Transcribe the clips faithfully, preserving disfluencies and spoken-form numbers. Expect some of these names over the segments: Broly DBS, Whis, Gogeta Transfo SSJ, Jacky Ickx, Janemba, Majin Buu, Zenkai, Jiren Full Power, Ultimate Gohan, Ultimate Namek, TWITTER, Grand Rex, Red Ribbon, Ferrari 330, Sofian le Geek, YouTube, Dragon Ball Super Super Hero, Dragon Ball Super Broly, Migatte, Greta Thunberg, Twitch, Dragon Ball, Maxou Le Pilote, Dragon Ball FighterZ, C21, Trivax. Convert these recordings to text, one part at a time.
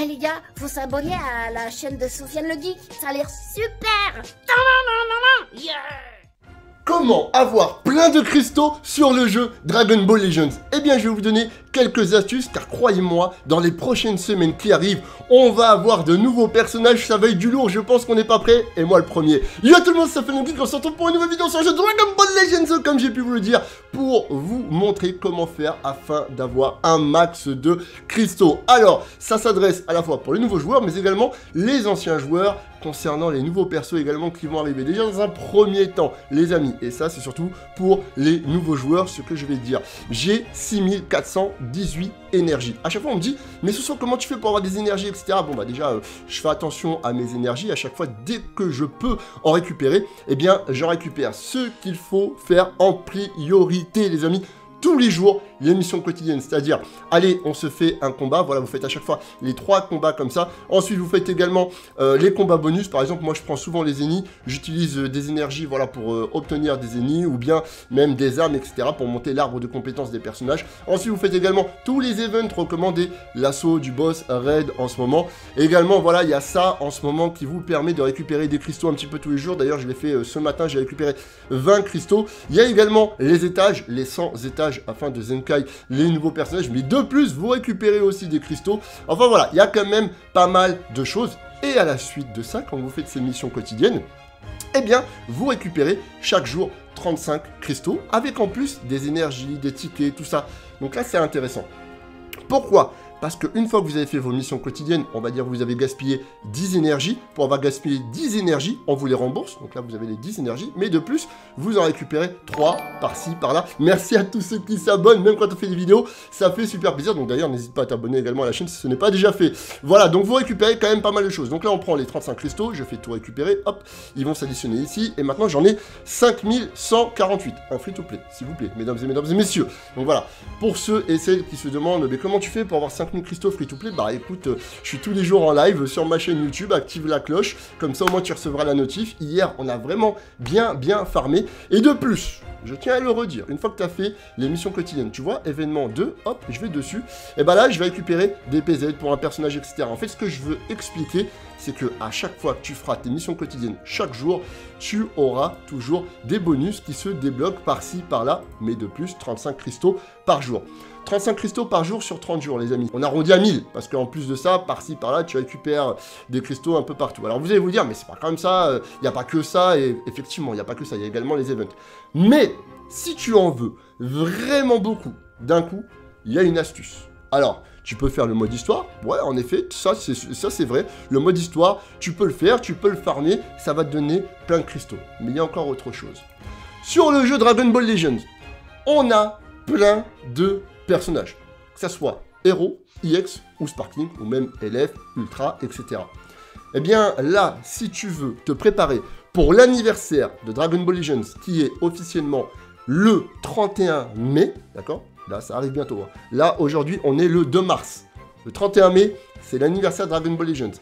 Eh hey, les gars, faut s'abonner à la chaîne de Sofian le Geek, ça a l'air super. Yeah. Comment avoir plein de cristaux sur le jeu Dragon Ball Legends? Eh bien, je vais vous donner quelques astuces, car croyez-moi, dans les prochaines semaines qui arrivent, on va avoir de nouveaux personnages, ça va être du lourd, je pense qu'on n'est pas prêt, et moi le premier. Yo tout le monde, ça fait longtemps qu'on se retrouve pour une nouvelle vidéo sur le jeu Dragon Ball Legends, comme j'ai pu vous le dire, pour vous montrer comment faire afin d'avoir un max de cristaux. Alors, ça s'adresse à la fois pour les nouveaux joueurs, mais également les anciens joueurs, concernant les nouveaux persos également qui vont arriver déjà dans un premier temps, les amis. Et ça, c'est surtout pour les nouveaux joueurs, ce que je vais dire. J'ai six mille quatre cent dix-huit énergies. À chaque fois, on me dit, mais Sofian, comment tu fais pour avoir des énergies, et cetera. Bon, bah déjà, euh, je fais attention à mes énergies. À chaque fois, dès que je peux en récupérer, eh bien, j'en récupère. Ce qu'il faut faire en priorité, les amis, tous les jours, les missions quotidiennes, c'est-à-dire, allez, on se fait un combat, voilà, vous faites à chaque fois les trois combats comme ça, ensuite vous faites également euh, les combats bonus, par exemple, moi je prends souvent les ennemis, j'utilise euh, des énergies, voilà, pour euh, obtenir des ennemis, ou bien même des armes, et cetera, pour monter l'arbre de compétences des personnages, ensuite vous faites également tous les events recommandés, l'assaut du boss raid en ce moment, et également, voilà, il y a ça en ce moment qui vous permet de récupérer des cristaux un petit peu tous les jours, d'ailleurs, je l'ai fait euh, ce matin, j'ai récupéré vingt cristaux, il y a également les étages, les cent étages, afin de zenkai les nouveaux personnages, mais de plus vous récupérez aussi des cristaux. Enfin voilà, il y a quand même pas mal de choses, et à la suite de ça, quand vous faites ces missions quotidiennes, eh bien vous récupérez chaque jour trente-cinq cristaux, avec en plus des énergies, des tickets, tout ça. Donc là c'est intéressant. Pourquoi? Parce qu'une fois que vous avez fait vos missions quotidiennes, on va dire que vous avez gaspillé dix énergies. Pour avoir gaspillé dix énergies, on vous les rembourse. Donc là, vous avez les dix énergies. Mais de plus, vous en récupérez trois par-ci, par-là. Merci à tous ceux qui s'abonnent, même quand on fait des vidéos. Ça fait super plaisir. Donc d'ailleurs, n'hésite pas à t'abonner également à la chaîne si ce n'est pas déjà fait. Voilà, donc vous récupérez quand même pas mal de choses. Donc là, on prend les trente-cinq cristaux. Je fais tout récupérer. Hop, ils vont s'additionner ici. Et maintenant, j'en ai cinq mille cent quarante-huit. Un free-to-play, s'il vous plaît, mesdames et, mesdames et messieurs. Donc voilà, pour ceux et celles qui se demandent, mais comment tu fais pour avoir cinq cristaux free to play, bah écoute, euh, je suis tous les jours en live sur ma chaîne YouTube, active la cloche, comme ça au moins tu recevras la notif. Hier, on a vraiment bien, bien farmé. Et de plus, je tiens à le redire, une fois que tu as fait les missions quotidiennes, tu vois, événement deux, hop, je vais dessus, et bah là, je vais récupérer des P Z pour un personnage, et cetera. En fait, ce que je veux expliquer, c'est que à chaque fois que tu feras tes missions quotidiennes, chaque jour, tu auras toujours des bonus qui se débloquent par-ci, par-là, mais de plus, trente-cinq cristaux par jour. trente-cinq cristaux par jour sur trente jours, les amis. On arrondit à mille, parce qu'en plus de ça, par-ci, par-là, tu récupères des cristaux un peu partout. Alors, vous allez vous dire, mais c'est pas comme ça, il n'y a pas que ça, et effectivement, il n'y a pas que ça, il y a également les events. Mais, si tu en veux vraiment beaucoup, d'un coup, il y a une astuce. Alors, tu peux faire le mode histoire, ouais, en effet, ça c'est vrai, le mode histoire, tu peux le faire, tu peux le farmer, ça va te donner plein de cristaux. Mais il y a encore autre chose. Sur le jeu Dragon Ball Legends, on a plein de personnages, que ça soit héros, I X ou Sparkling, ou même L F, Ultra, et cetera. Eh bien là, si tu veux te préparer pour l'anniversaire de Dragon Ball Legends, qui est officiellement le trente et un mai, d'accord? Là, ça arrive bientôt. Hein. Là, aujourd'hui, on est le deux mars. Le trente et un mai, c'est l'anniversaire de Dragon Ball Legends.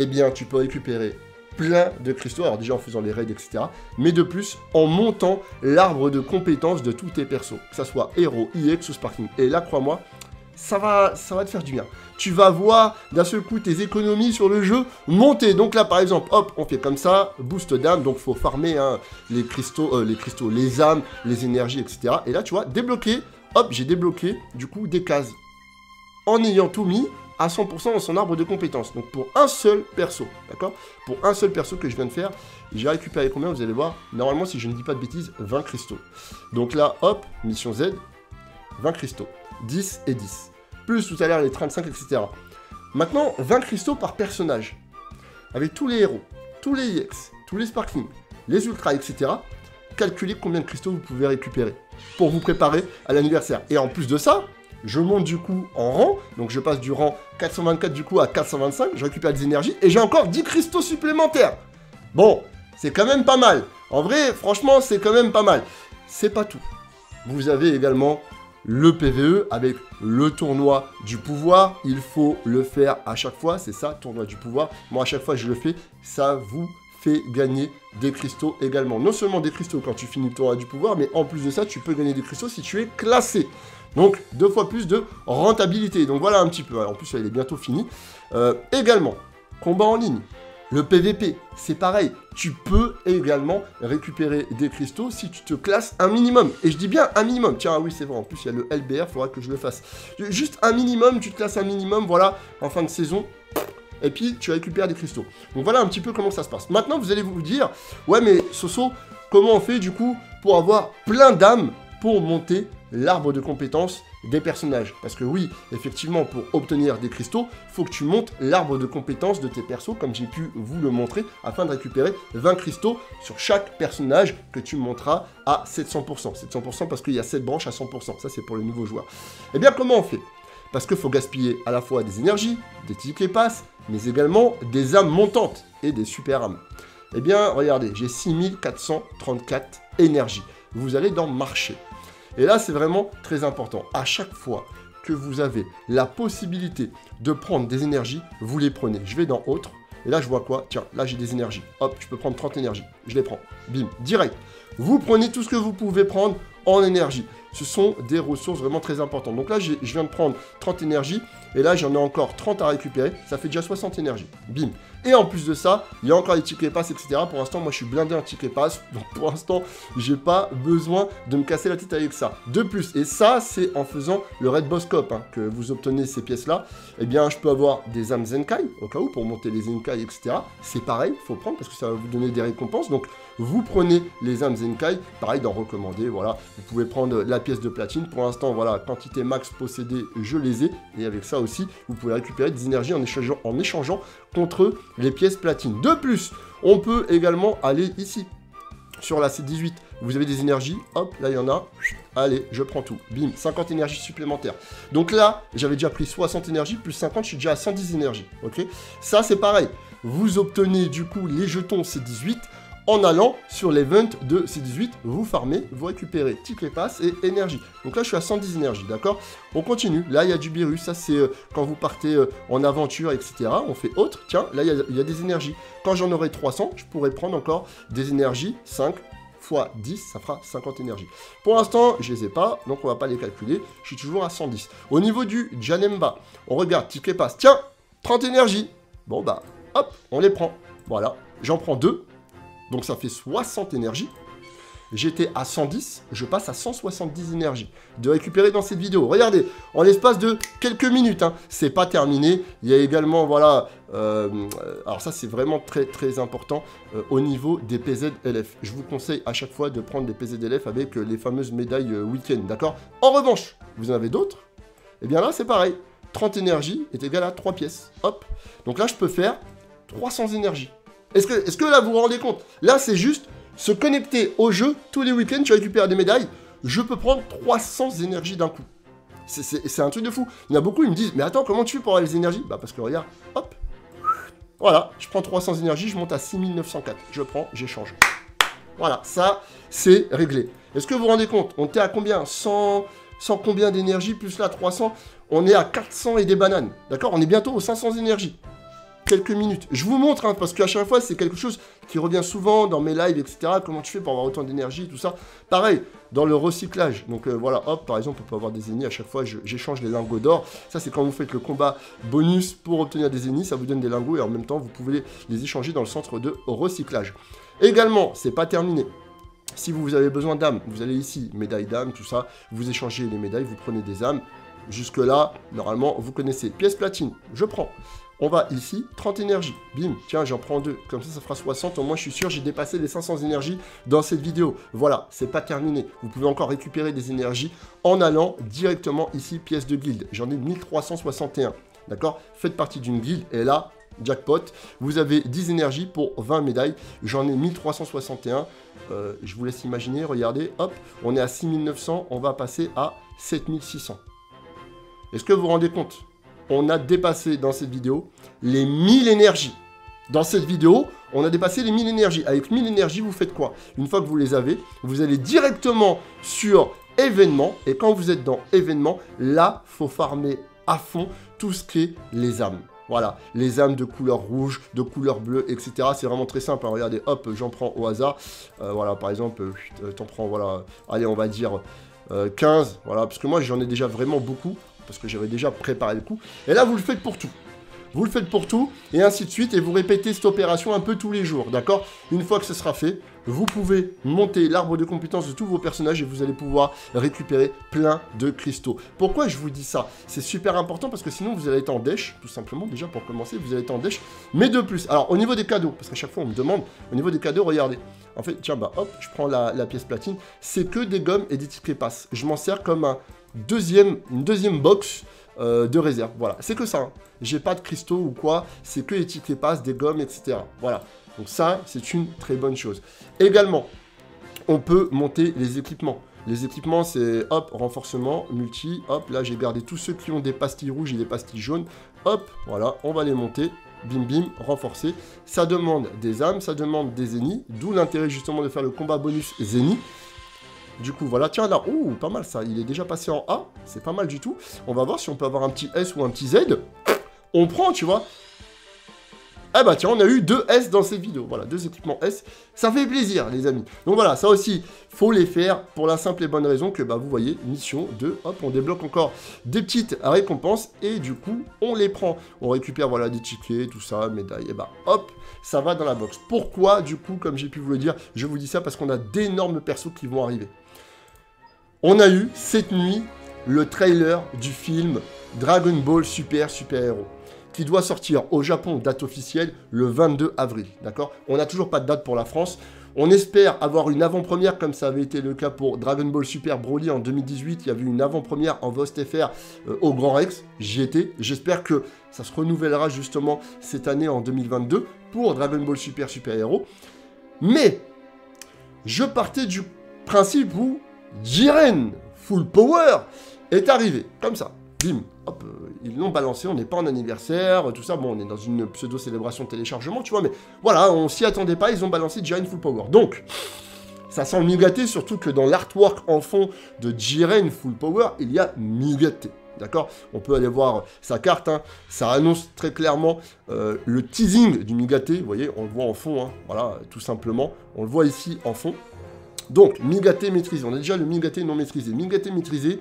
Eh bien, tu peux récupérer plein de cristaux, alors déjà en faisant les raids, et cetera. Mais de plus, en montant l'arbre de compétences de tous tes persos, que ce soit héros, I X ou Sparking. Et là, crois-moi, ça va, ça va te faire du bien. Tu vas voir d'un seul coup tes économies sur le jeu monter. Donc là, par exemple, hop, on fait comme ça, boost d'âme. Donc, faut farmer hein, les cristaux, euh, les cristaux, les âmes, les énergies, et cetera. Et là, tu vois, débloquer. Hop, j'ai débloqué, du coup, des cases en ayant tout mis à cent pour cent dans son arbre de compétences. Donc, pour un seul perso, d'accord? Pour un seul perso que je viens de faire, j'ai récupéré combien? Vous allez voir, normalement, si je ne dis pas de bêtises, vingt cristaux. Donc là, hop, mission Z, vingt cristaux, dix et dix. Plus tout à l'heure les trente-cinq, et cetera. Maintenant, vingt cristaux par personnage. Avec tous les héros, tous les I X, tous les Sparkling, les Ultras, et cetera. Calculez combien de cristaux vous pouvez récupérer pour vous préparer à l'anniversaire. Et en plus de ça, je monte du coup en rang, donc je passe du rang quatre cent vingt-quatre du coup à quatre cent vingt-cinq, je récupère des énergies et j'ai encore dix cristaux supplémentaires. Bon, c'est quand même pas mal. En vrai, franchement, c'est quand même pas mal. C'est pas tout. Vous avez également le P V E avec le tournoi du pouvoir. Il faut le faire à chaque fois, c'est ça, tournoi du pouvoir. Moi, à chaque fois, je le fais, ça vous fait gagner des cristaux également. Non seulement des cristaux quand tu finis le tournoi du pouvoir, mais en plus de ça, tu peux gagner des cristaux si tu es classé. Donc, deux fois plus de rentabilité. Donc, voilà un petit peu. En plus, il est bientôt fini. Euh, également, combat en ligne, le P V P, c'est pareil. Tu peux également récupérer des cristaux si tu te classes un minimum. Et je dis bien un minimum. Tiens, ah oui, c'est vrai. En plus, il y a le L B R, il faudra que je le fasse. Juste un minimum, tu te classes un minimum, voilà, en fin de saison. Et puis, tu récupères des cristaux. Donc, voilà un petit peu comment ça se passe. Maintenant, vous allez vous dire, ouais, mais Soso, comment on fait, du coup, pour avoir plein d'âmes pour monter l'arbre de compétences des personnages? Parce que oui, effectivement, pour obtenir des cristaux, il faut que tu montes l'arbre de compétences de tes persos, comme j'ai pu vous le montrer, afin de récupérer vingt cristaux sur chaque personnage que tu monteras à sept cents pour cent. sept cents pour cent parce qu'il y a sept branches à cent pour cent. Ça, c'est pour les nouveaux joueurs. Et bien, comment on fait? Parce qu'il faut gaspiller à la fois des énergies, des tickets passes, mais également des âmes montantes et des super âmes. Eh bien, regardez, j'ai six mille quatre cent trente-quatre énergies. Vous allez dans marché. Et là, c'est vraiment très important. À chaque fois que vous avez la possibilité de prendre des énergies, vous les prenez. Je vais dans autre. Et là, je vois quoi? Tiens, là, j'ai des énergies. Hop, je peux prendre trente énergies. Je les prends. Bim, direct. Vous prenez tout ce que vous pouvez prendre en énergie. Ce sont des ressources vraiment très importantes. Donc là, je viens de prendre trente énergies. Et là, j'en ai encore trente à récupérer. Ça fait déjà soixante énergies. Bim. Et en plus de ça, il y a encore les tickets pass, et cetera. Pour l'instant, moi, je suis blindé en tickets pass. Donc pour l'instant, j'ai pas besoin de me casser la tête avec ça. De plus, et ça, c'est en faisant le Red Boss Cop hein, que vous obtenez ces pièces-là. Eh bien, je peux avoir des âmes Zenkai, au cas où, pour monter les Zenkai, et cetera. C'est pareil, il faut prendre parce que ça va vous donner des récompenses. Donc, vous prenez les âmes Zenkai. Pareil, dans recommander, voilà. Vous pouvez prendre la pièce de platine. Pour l'instant, voilà, quantité max possédée, je les ai. Et avec ça aussi, vous pouvez récupérer des énergies en échangeant, en échangeant contre les pièces platine. De plus, on peut également aller ici. Sur la C dix-huit, vous avez des énergies. Hop, là, il y en a. Allez, je prends tout. Bim, cinquante énergies supplémentaires. Donc là, j'avais déjà pris soixante énergies, plus cinquante, je suis déjà à cent dix énergies. Ok, ça, c'est pareil. Vous obtenez, du coup, les jetons C dix-huit. En allant sur l'event de C dix-huit, vous farmez, vous récupérez ticket pass et énergie. Donc là, je suis à cent dix énergies, d'accord? On continue. Là, il y a du virus. Ça, c'est euh, quand vous partez euh, en aventure, et cetera. On fait autre. Tiens, là, il y, y a des énergies. Quand j'en aurai trois cents, je pourrai prendre encore des énergies. cinq fois dix, ça fera cinquante énergies. Pour l'instant, je les ai pas, donc on va pas les calculer. Je suis toujours à cent dix. Au niveau du Janemba, on regarde ticket pass. Tiens, trente énergies. Bon, bah, hop, on les prend. Voilà, j'en prends deux. Donc ça fait soixante énergies. J'étais à cent dix, je passe à cent soixante-dix énergies de récupérer dans cette vidéo. Regardez, en l'espace de quelques minutes, hein, c'est pas terminé. Il y a également, voilà, euh, alors ça c'est vraiment très très important euh, au niveau des P Z L F. Je vous conseille à chaque fois de prendre des P Z L F avec euh, les fameuses médailles euh, week-end, d'accord? En revanche, vous en avez d'autres? Et bien là c'est pareil, trente énergies est égal à trois pièces. Hop, donc là je peux faire trois cents énergies. Est-ce que, est-ce que là, vous vous rendez compte? Là, c'est juste se connecter au jeu. Tous les week-ends, tu récupères des médailles. Je peux prendre trois cents énergies d'un coup. C'est un truc de fou. Il y en a beaucoup, ils me disent, mais attends, comment tu fais pour avoir les énergies? Bah, parce que regarde, hop. Voilà, je prends trois cents énergies, je monte à six mille neuf cent quatre. Je prends, j'échange. Voilà, ça, c'est réglé. Est-ce que vous vous rendez compte? On était à combien? cent, cent combien d'énergie? Plus là, trois cents. On est à quatre cents et des bananes. D'accord? On est bientôt aux cinq cents énergies. Quelques minutes. Je vous montre, hein, parce qu'à chaque fois, c'est quelque chose qui revient souvent dans mes lives, et cetera. Comment tu fais pour avoir autant d'énergie, tout ça. Pareil, dans le recyclage. Donc euh, voilà, hop, par exemple, on peut avoir des ennemis. À chaque fois, j'échange les lingots d'or. Ça, c'est quand vous faites le combat bonus pour obtenir des ennemis. Ça vous donne des lingots et en même temps, vous pouvez les, les échanger dans le centre de recyclage. Également, c'est pas terminé. Si vous avez besoin d'âmes, vous allez ici, médailles d'âmes, tout ça. Vous échangez les médailles, vous prenez des âmes. Jusque-là, normalement, vous connaissez. Pièce platine, je prends. On va ici, trente énergies, bim, tiens, j'en prends deux, comme ça, ça fera soixante, au moins, je suis sûr, j'ai dépassé les cinq cents énergies dans cette vidéo. Voilà, c'est pas terminé, vous pouvez encore récupérer des énergies en allant directement ici, pièce de guilde, j'en ai mille trois cent soixante et un, d'accord? Faites partie d'une guilde, et là, jackpot, vous avez dix énergies pour vingt médailles, j'en ai mille trois cent soixante et un, euh, je vous laisse imaginer, regardez, hop, on est à six mille neuf cents, on va passer à sept mille six cents. Est-ce que vous vous rendez compte? On a dépassé dans cette vidéo les mille énergies. Dans cette vidéo, on a dépassé les mille énergies. Avec mille énergies, vous faites quoi? Une fois que vous les avez, vous allez directement sur événement. Et quand vous êtes dans événement, là, il faut farmer à fond tout ce qui est les âmes. Voilà, les âmes de couleur rouge, de couleur bleue, et cetera. C'est vraiment très simple. Hein. Regardez, hop, j'en prends au hasard. Euh, voilà, par exemple, euh, t'en prends, voilà, allez, on va dire euh, quinze. Voilà, parce que moi, j'en ai déjà vraiment beaucoup. Parce que j'avais déjà préparé le coup. Et là, vous le faites pour tout. vous le faites pour tout, et ainsi de suite, et vous répétez cette opération un peu tous les jours, d'accord? Une fois que ce sera fait, vous pouvez monter l'arbre de compétences de tous vos personnages et vous allez pouvoir récupérer plein de cristaux. Pourquoi je vous dis ça? C'est super important parce que sinon vous allez être en dèche, tout simplement, déjà pour commencer, vous allez être en dèche, mais de plus. Alors, au niveau des cadeaux, parce qu'à chaque fois on me demande, au niveau des cadeaux, regardez, en fait, tiens, bah hop, je prends la, la pièce platine, c'est que des gommes et des tickets passe. Je m'en sers comme un deuxième, une deuxième box euh, de réserve, voilà, c'est que ça, hein. J'ai pas de cristaux ou quoi, c'est que les tickets passe, des gommes, et cetera, voilà. Donc ça, c'est une très bonne chose. Également, on peut monter les équipements. Les équipements, c'est hop, renforcement, multi, hop, là j'ai gardé tous ceux qui ont des pastilles rouges et des pastilles jaunes. Hop, voilà, on va les monter, bim bim, renforcer. Ça demande des âmes, ça demande des zéniths, d'où l'intérêt justement de faire le combat bonus zénith. Du coup, voilà, tiens là, ouh, pas mal ça, il est déjà passé en A, c'est pas mal du tout. On va voir si on peut avoir un petit S ou un petit Z. On prend, tu vois. Ah bah tiens, on a eu deux S dans ces vidéos, voilà, deux équipements S, ça fait plaisir les amis. Donc voilà, ça aussi, faut les faire pour la simple et bonne raison que bah vous voyez, mission deux, hop, on débloque encore des petites récompenses et du coup, on les prend. On récupère, voilà, des tickets, tout ça, médailles, et bah hop, ça va dans la box. Pourquoi du coup, comme j'ai pu vous le dire, je vous dis ça parce qu'on a d'énormes persos qui vont arriver. On a eu, cette nuit, le trailer du film Dragon Ball Super Super Hero, qui doit sortir au Japon, date officielle, le vingt-deux avril, d'accord? On n'a toujours pas de date pour la France. On espère avoir une avant-première, comme ça avait été le cas pour Dragon Ball Super Broly en deux mille dix-huit. Il y avait une avant-première en V O S T F R euh, au Grand Rex, j'y étais. J'espère que ça se renouvellera justement cette année en deux mille vingt-deux pour Dragon Ball Super Super Hero. Mais, je partais du principe où Jiren Full Power est arrivé, comme ça, bim. Hop, euh, ils l'ont balancé, on n'est pas en anniversaire, tout ça, bon, on est dans une pseudo-célébration de téléchargement, tu vois, mais voilà, on s'y attendait pas, ils ont balancé Jiren Full Power. Donc, ça sent Migatte, surtout que dans l'artwork en fond de Jiren Full Power, il y a Migatte, d'accord? On peut aller voir sa carte, hein, ça annonce très clairement euh, le teasing du Migatte, vous voyez, on le voit en fond, hein, voilà, tout simplement, on le voit ici en fond. Donc, Migatte maîtrisé, on a déjà le Migatte non maîtrisé. Migatte maîtrisé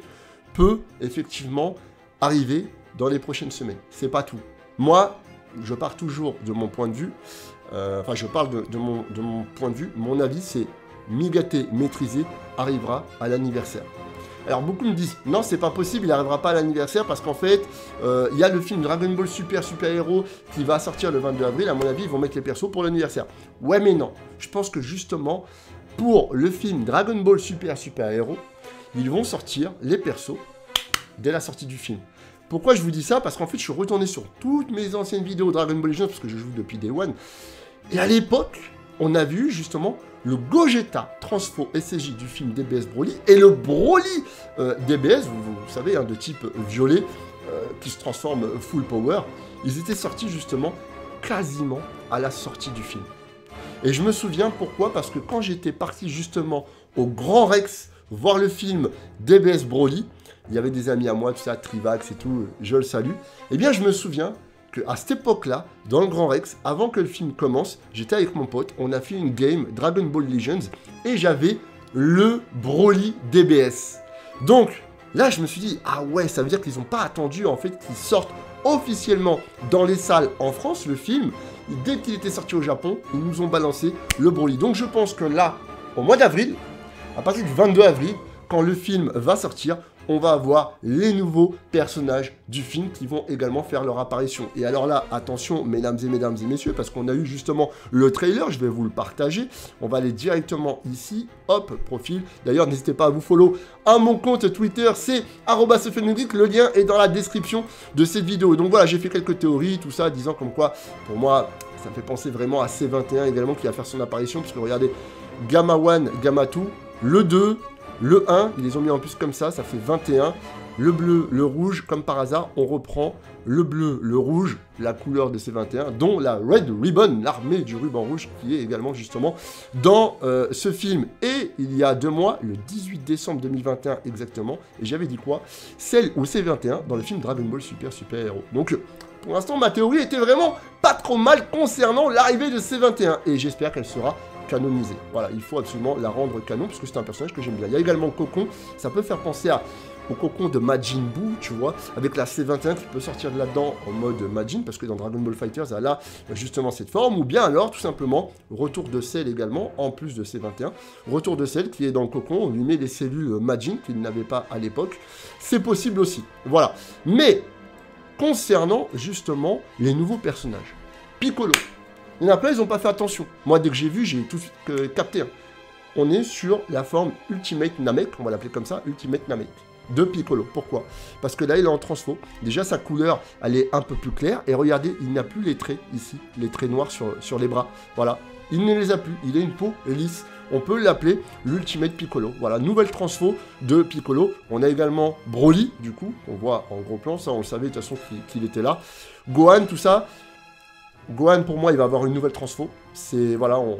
peut, effectivement, arriver dans les prochaines semaines. C'est pas tout. Moi, je pars toujours de mon point de vue, euh, enfin, je parle de, de, mon, de mon point de vue, mon avis, c'est Migatte maîtrisé arrivera à l'anniversaire. Alors, beaucoup me disent, non, c'est pas possible, il n'arrivera pas à l'anniversaire parce qu'en fait, il euh, y a le film Dragon Ball Super Super Hero qui va sortir le vingt-deux avril, à mon avis, ils vont mettre les persos pour l'anniversaire. Ouais, mais non. Je pense que justement, pour le film Dragon Ball Super Super Hero, ils vont sortir les persos dès la sortie du film. Pourquoi je vous dis ça? Parce qu'en fait, je suis retourné sur toutes mes anciennes vidéos Dragon Ball Legends, parce que je joue depuis Day One. Et à l'époque, on a vu justement le Gogeta Transfo S S J du film D B S Broly et le Broly euh, D B S, vous, vous savez, hein, de type violet, euh, qui se transforme full power. Ils étaient sortis justement quasiment à la sortie du film. Et je me souviens pourquoi, parce que quand j'étais parti justement au Grand Rex voir le film D B S Broly, il y avait des amis à moi, tout ça, Trivax et tout, je le salue. Eh bien, je me souviens qu'à cette époque-là, dans le Grand Rex, avant que le film commence, j'étais avec mon pote, on a fait une game Dragon Ball Legends, et j'avais le Broly D B S. Donc, là, je me suis dit, ah ouais, ça veut dire qu'ils n'ont pas attendu, en fait, qu'ils sortent officiellement dans les salles en France, le film. Dès qu'il était sorti au Japon, ils nous ont balancé le Broly. Donc, je pense que là, au mois d'avril, à partir du vingt-deux avril, quand le film va sortir, on va avoir les nouveaux personnages du film qui vont également faire leur apparition. Et alors là, attention, mesdames et mesdames et messieurs, parce qu'on a eu justement le trailer, je vais vous le partager. On va aller directement ici, hop, profil. D'ailleurs, n'hésitez pas à vous follow à mon compte Twitter, c'est arobase Sofian le Geek. Le lien est dans la description de cette vidéo. Donc voilà, j'ai fait quelques théories, tout ça, disant comme quoi, pour moi, ça me fait penser vraiment à C vingt et un également, qui va faire son apparition, parce que regardez, Gamma un, Gamma deux, le deux... Le un, ils les ont mis en plus comme ça, ça fait vingt et un. Le bleu, le rouge, comme par hasard, on reprend le bleu, le rouge, la couleur de ces vingt et un, dont la Red Ribbon, l'armée du ruban rouge, qui est également justement dans euh, ce film. Et il y a deux mois, le dix-huit décembre deux mille vingt et un exactement, et j'avais dit quoi? Celle où c'est vingt et un dans le film Dragon Ball Super Super Hero. Donc, pour l'instant, ma théorie était vraiment pas trop mal concernant l'arrivée de C vingt et un, et j'espère qu'elle sera canonisée. Voilà, il faut absolument la rendre canon, parce que c'est un personnage que j'aime bien. Il y a également Cocon, ça peut faire penser à au cocon de Majin Buu, tu vois, avec la C vingt et un qui peut sortir de là-dedans en mode Majin, parce que dans Dragon Ball FighterZ, elle a justement cette forme, ou bien alors, tout simplement, retour de Cell également, en plus de C vingt et un, retour de Cell qui est dans le cocon, on lui met les cellules Majin, qu'il n'avait pas à l'époque, c'est possible aussi, voilà. Mais, concernant, justement, les nouveaux personnages, Piccolo, il y en a plein, ils n'ont pas fait attention, moi, dès que j'ai vu, j'ai tout de suite euh, capté, hein. On est sur la forme Ultimate Namek, on va l'appeler comme ça, Ultimate Namek, de Piccolo. Pourquoi? Parce que là, il est en transfo. Déjà, sa couleur, elle est un peu plus claire. Et regardez, il n'a plus les traits, ici, les traits noirs sur, sur les bras. Voilà, il ne les a plus. Il a une peau lisse. On peut l'appeler l'Ultimate Piccolo. Voilà, nouvelle transfo de Piccolo. On a également Broly, du coup, qu'on voit en gros plan. Ça, on le savait, de toute façon, qu'il était là. Gohan, tout ça. Gohan, pour moi, il va avoir une nouvelle transfo. C'est, voilà, on...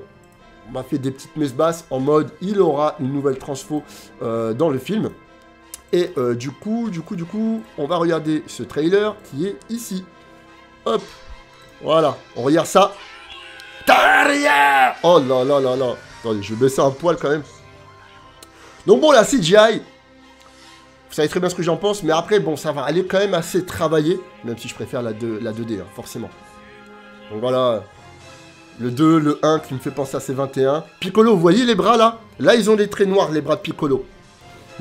On m'a fait des petites messes basses en mode il aura une nouvelle transfo euh, dans le film. Et euh, du coup, du coup, du coup, on va regarder ce trailer qui est ici. Hop, voilà, on regarde ça. Oh là là là là. Attendez, je vais baisser un poil quand même. Donc bon, la C G I, vous savez très bien ce que j'en pense, mais après, bon, ça va, elle est quand même assez travaillée, même si je préfère la, deux D, hein, forcément. Donc voilà. Le deux, le un qui me fait penser à C vingt et un. Piccolo, vous voyez les bras là? Là, ils ont les traits noirs, les bras de Piccolo.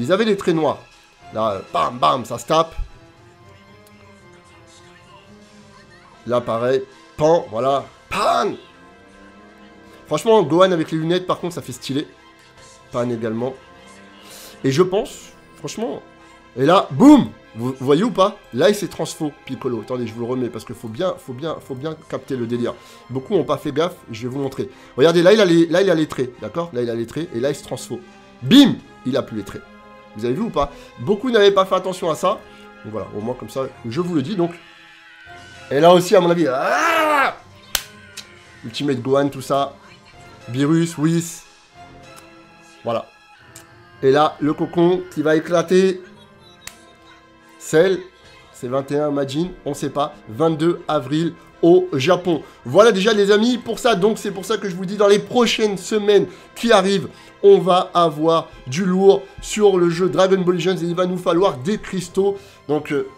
Ils avaient les traits noirs. Là, bam, bam, ça se tape. Là, pareil. Pan, voilà. Pan! Franchement, Gohan avec les lunettes, par contre, ça fait stylé. Pan également. Et je pense, franchement... Et là, boum! Vous voyez ou pas? Là, il s'est transfo, Piccolo. Attendez, je vous le remets parce qu'il faut bien, faut, bien, faut bien capter le délire. Beaucoup n'ont pas fait gaffe, je vais vous montrer. Regardez, là, il a les, là, il a les traits, d'accord? Là, il a les traits et là, il se transfo. Bim! Il a plus les traits. Vous avez vu ou pas? Beaucoup n'avaient pas fait attention à ça. Donc voilà, au moins comme ça, je vous le dis, donc. Et là aussi, à mon avis... Ah, Ultimate Gohan, tout ça. Virus, Whis. Voilà. Et là, le cocon qui va éclater... Cell, c'est vingt et un, Majin, on sait pas, vingt-deux avril au Japon. Voilà déjà les amis, pour ça, donc c'est pour ça que je vous dis, dans les prochaines semaines qui arrivent, on va avoir du lourd sur le jeu Dragon Ball Legends et il va nous falloir des cristaux. Donc, euh,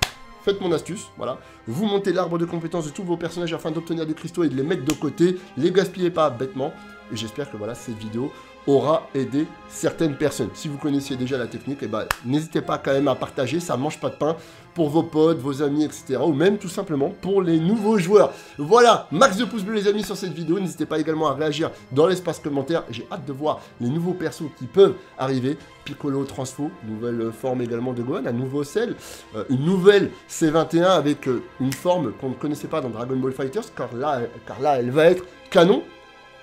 faites mon astuce, voilà. Vous montez l'arbre de compétences de tous vos personnages afin d'obtenir des cristaux et de les mettre de côté. Les gaspillez pas bêtement. Et j'espère que voilà, cette vidéo aura aidé certaines personnes. Si vous connaissiez déjà la technique, eh ben, n'hésitez pas quand même à partager, ça mange pas de pain, pour vos potes, vos amis, et cetera. Ou même tout simplement pour les nouveaux joueurs. Voilà, max de pouces bleus les amis sur cette vidéo. N'hésitez pas également à réagir dans l'espace commentaire. J'ai hâte de voir les nouveaux persos qui peuvent arriver. Piccolo Transfo, nouvelle forme également de Gohan, un nouveau Cell, euh, une nouvelle C vingt et un avec euh, une forme qu'on ne connaissait pas dans Dragon Ball FighterZ, car là, car là elle va être canon.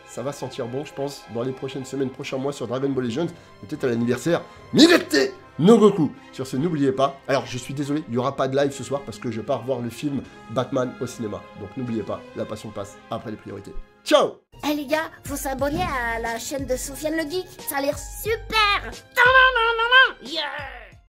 Ça va sentir bon, je pense, dans les prochaines semaines, prochains mois sur Dragon Ball Legends, et peut-être à l'anniversaire Migatte no Goku. Sur ce, n'oubliez pas, alors je suis désolé, il n'y aura pas de live ce soir parce que je pars voir le film Batman au cinéma. Donc n'oubliez pas, la passion passe après les priorités. Ciao. Eh hey les gars, faut s'abonner à la chaîne de Sofian le Geek, ça a l'air super. Yeah.